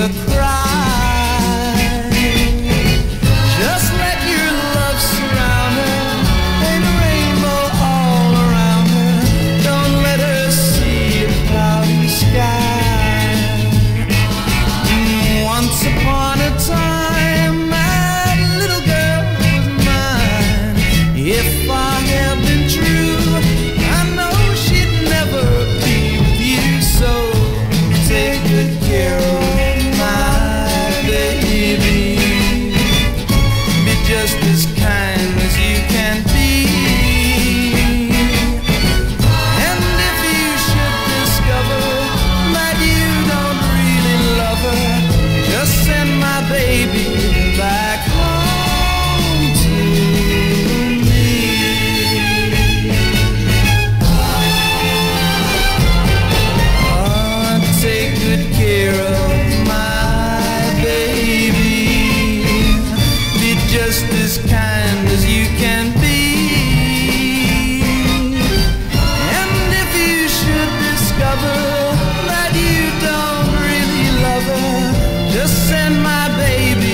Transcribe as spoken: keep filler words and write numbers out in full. the cry. Just let your love surround her and rainbow all around her. Don't let her see a cloudy sky. Once upon a time, my little girl was mine. If I had been true, I know she'd never be with you. So take good care of just as kind as you can be. And if you should discover that you don't really love her, just send my baby back home to me. Oh, take good care of my baby. Just as kind as you can be. And if you should discover that you don't really love her, just send my baby